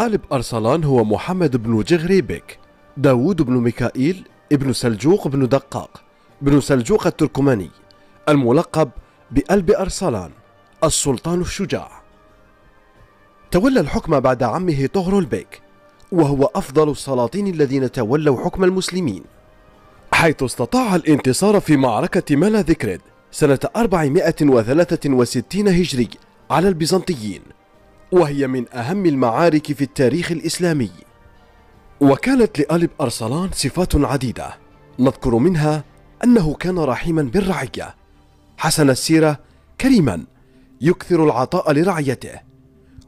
ألب أرسلان هو محمد بن جغري بيك داود بن ميكائيل ابن سلجوق بن دقاق بن سلجوق التركماني الملقب بألب أرسلان السلطان الشجاع. تولى الحكم بعد عمه طغرل بك، وهو أفضل السلاطين الذين تولوا حكم المسلمين، حيث استطاع الانتصار في معركة ملاذكرد سنة 463 هجري على البيزنطيين، وهي من أهم المعارك في التاريخ الإسلامي. وكانت لألب أرسلان صفات عديدة نذكر منها أنه كان رحيما بالرعية، حسن السيرة، كريما، يكثر العطاء لرعيته،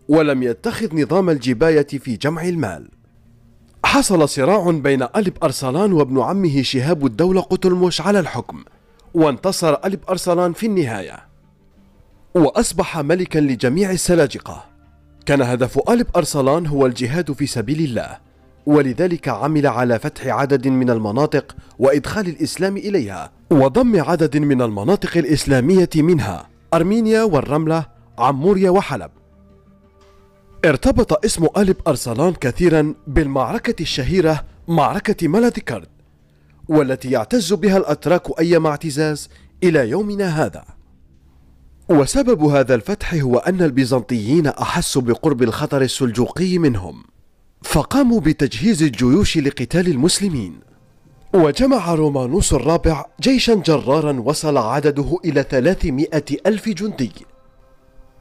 ولم يتخذ نظام الجباية في جمع المال. حصل صراع بين ألب أرسلان وابن عمه شهاب الدولة قتلمش على الحكم، وانتصر ألب أرسلان في النهاية وأصبح ملكا لجميع السلاجقة. كان هدف ألب أرسلان هو الجهاد في سبيل الله، ولذلك عمل على فتح عدد من المناطق وإدخال الإسلام إليها، وضم عدد من المناطق الإسلامية منها أرمينيا والرملة، عموريا وحلب. ارتبط اسم ألب أرسلان كثيرا بالمعركة الشهيرة معركة ملاذكرد، والتي يعتز بها الأتراك أيما اعتزاز إلى يومنا هذا. وسبب هذا الفتح هو أن البيزنطيين أحسوا بقرب الخطر السلجوقي منهم، فقاموا بتجهيز الجيوش لقتال المسلمين. وجمع رومانوس الرابع جيشا جرارا وصل عدده إلى 300,000 جندي،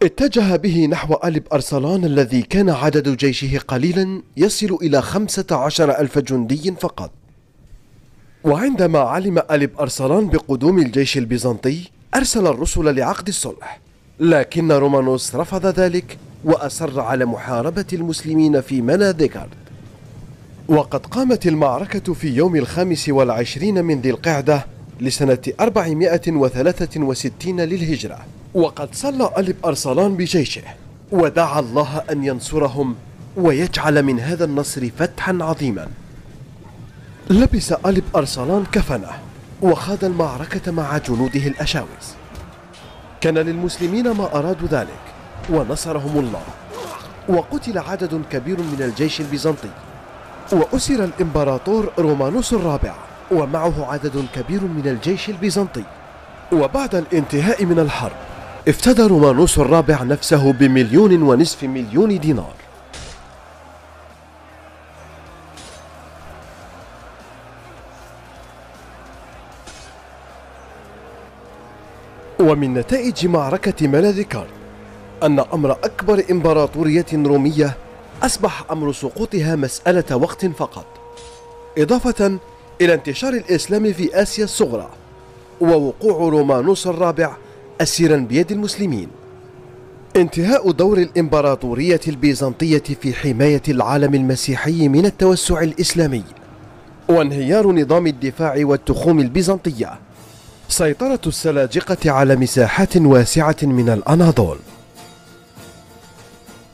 اتجه به نحو ألب أرسلان الذي كان عدد جيشه قليلا يصل إلى 15,000 جندي فقط. وعندما علم ألب أرسلان بقدوم الجيش البيزنطي أرسل الرسل لعقد الصلح، لكن رومانوس رفض ذلك وأصر على محاربة المسلمين في ملاذكرد. وقد قامت المعركة في يوم 25 من ذي القعدة لسنة 463 للهجرة، وقد صلى ألب أرسلان بجيشه ودعا الله أن ينصرهم ويجعل من هذا النصر فتحا عظيما. لبس ألب أرسلان كفنه وخاض المعركة مع جنوده الأشاوس. كان للمسلمين ما أرادوا ذلك ونصرهم الله، وقتل عدد كبير من الجيش البيزنطي، وأسر الإمبراطور رومانوس الرابع ومعه عدد كبير من الجيش البيزنطي. وبعد الانتهاء من الحرب افتدى رومانوس الرابع نفسه ب1.5 مليون دينار. ومن نتائج معركة ملاذكرد أن أمر أكبر إمبراطورية رومية أصبح أمر سقوطها مسألة وقت فقط، إضافة إلى انتشار الإسلام في آسيا الصغرى ووقوع رومانوس الرابع أسيرا بيد المسلمين. انتهاء دور الإمبراطورية البيزنطية في حماية العالم المسيحي من التوسع الإسلامي، وانهيار نظام الدفاع والتخوم البيزنطية، سيطرة السلاجقة على مساحات واسعة من الأناضول.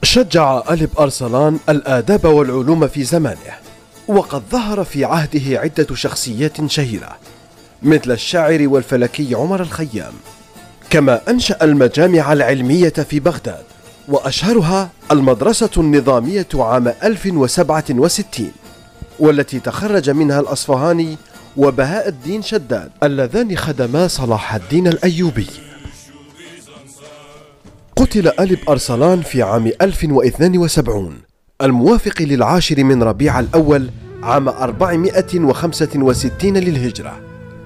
شجع ألب أرسلان الآداب والعلوم في زمانه، وقد ظهر في عهده عدة شخصيات شهيرة مثل الشاعر والفلكي عمر الخيام، كما أنشأ المجامع العلمية في بغداد، وأشهرها المدرسة النظامية عام 1067، والتي تخرج منها الأصفهاني وبهاء الدين شداد اللذان خدما صلاح الدين الايوبي. قتل ألب أرسلان في عام 1072 الموافق للعاشر من ربيع الأول عام 465 للهجرة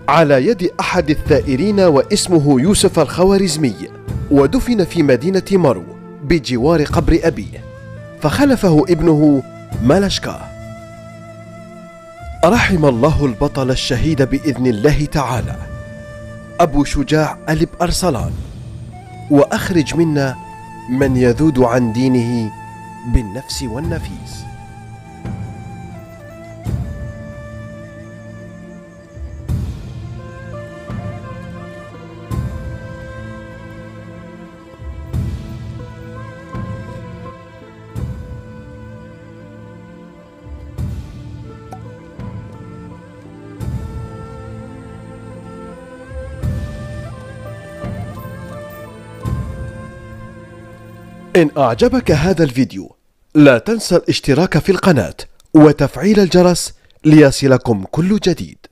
على يد أحد الثائرين واسمه يوسف الخوارزمي، ودفن في مدينة مرو بجوار قبر أبيه، فخلفه ابنه مالشكا. رحم الله البطل الشهيد بإذن الله تعالى، أبو شجاع ألب أرسلان، وأخرج منا من يذود عن دينه بالنفس والنفيس. إن أعجبك هذا الفيديو لا تنسى الاشتراك في القناة وتفعيل الجرس ليصلكم كل جديد.